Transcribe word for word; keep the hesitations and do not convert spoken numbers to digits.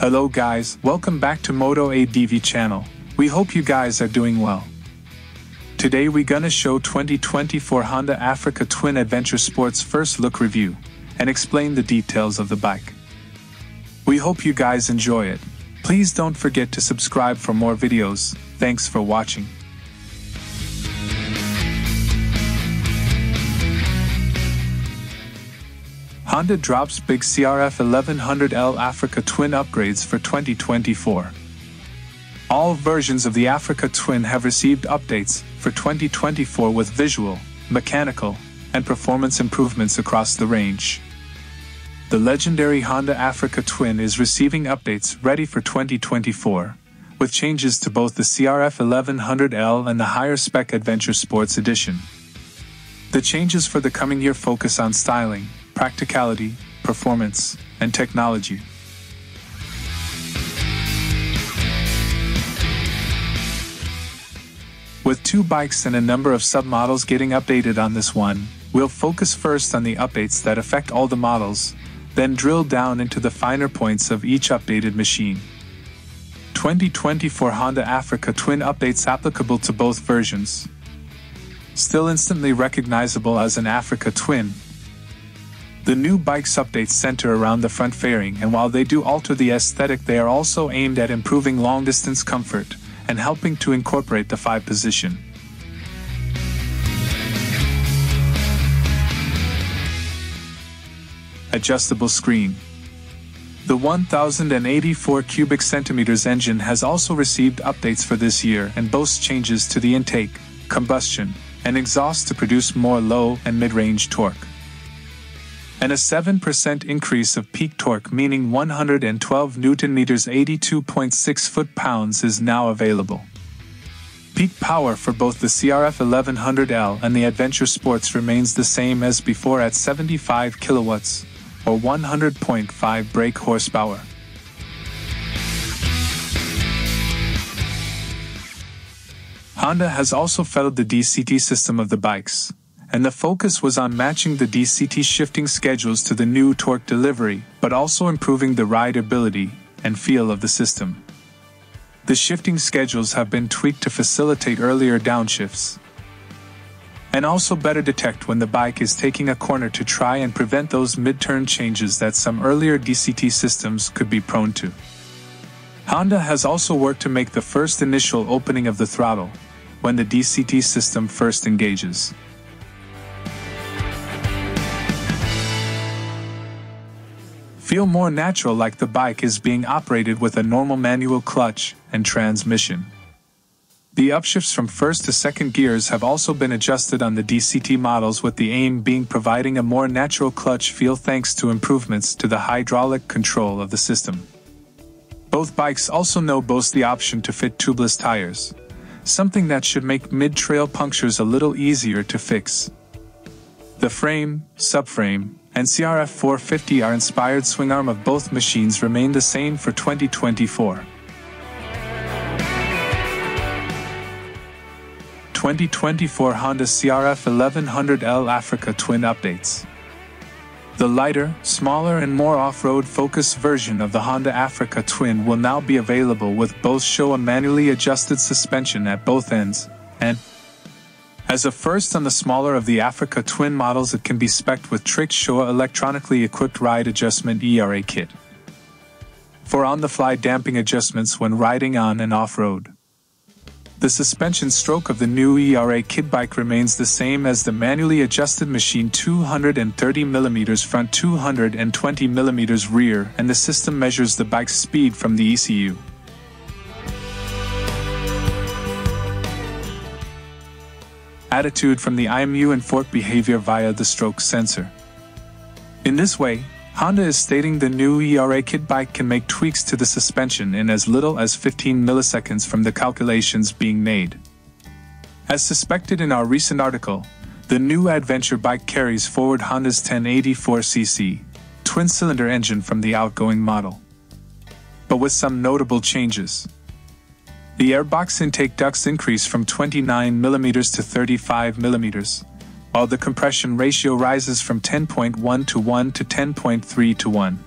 Hello guys, welcome back to Moto A D V channel. We hope you guys are doing well. Today we gonna show twenty twenty-four Honda Africa Twin Adventure Sports first look review, and explain the details of the bike. We hope you guys enjoy it. Please don't forget to subscribe for more videos. Thanks for watching. Honda drops big C R F eleven hundred L Africa Twin upgrades for twenty twenty-four. All versions of the Africa Twin have received updates for twenty twenty-four with visual, mechanical, and performance improvements across the range. The legendary Honda Africa Twin is receiving updates ready for twenty twenty-four, with changes to both the C R F eleven hundred L and the higher-spec Adventure Sports Edition. The changes for the coming year focus on styling, practicality, performance, and technology. With two bikes and a number of submodels getting updated on this one, we'll focus first on the updates that affect all the models, then drill down into the finer points of each updated machine. twenty twenty-four Honda Africa Twin updates applicable to both versions. Still instantly recognizable as an Africa Twin, the new bike's updates center around the front fairing, and while they do alter the aesthetic, they are also aimed at improving long-distance comfort and helping to incorporate the five position. Adjustable screen. The one thousand eighty-four cubic centimeters engine has also received updates for this year and boasts changes to the intake, combustion, and exhaust to produce more low and mid-range torque, and a seven percent increase of peak torque, meaning one hundred twelve newton-meters, eighty-two point six foot-pounds is now available. Peak power for both the C R F eleven hundred L and the Adventure Sports remains the same as before at seventy-five kilowatts, or one hundred point five brake horsepower. Honda has also fettled the D C T system of the bikes, and the focus was on matching the D C T shifting schedules to the new torque delivery, but also improving the rideability and feel of the system. The shifting schedules have been tweaked to facilitate earlier downshifts, and also better detect when the bike is taking a corner to try and prevent those mid-turn changes that some earlier D C T systems could be prone to. Honda has also worked to make the first initial opening of the throttle when the D C T system first engages. Feel more natural, like the bike is being operated with a normal manual clutch and transmission. The upshifts from first to second gears have also been adjusted on the D C T models, with the aim being providing a more natural clutch feel thanks to improvements to the hydraulic control of the system. Both bikes also now boast the option to fit tubeless tires, something that should make mid-trail punctures a little easier to fix. The frame, subframe, and C R F four fifty R inspired swing arm of both machines remain the same for twenty twenty-four. twenty twenty-four Honda C R F eleven hundred L Africa Twin updates. The lighter, smaller, and more off-road focused version of the Honda Africa Twin will now be available with both Showa manually adjusted suspension at both ends, and as a first on the smaller of the Africa Twin models, it can be specced with Trick Showa electronically equipped ride adjustment E R A kit for on-the-fly damping adjustments when riding on and off-road. The suspension stroke of the new E R A kit bike remains the same as the manually adjusted machine, two hundred thirty millimeters front, two hundred twenty millimeters rear, and the system measures the bike's speed from the E C U. Attitude from the I M U and fork behavior via the stroke sensor. In this way, Honda is stating the new E R A kit bike can make tweaks to the suspension in as little as fifteen milliseconds from the calculations being made. As suspected in our recent article, the new adventure bike carries forward Honda's ten eighty-four c c twin-cylinder engine from the outgoing model, but with some notable changes. The airbox intake ducts increase from twenty-nine millimeters to thirty-five millimeters, while the compression ratio rises from ten point one to one to ten point three to one.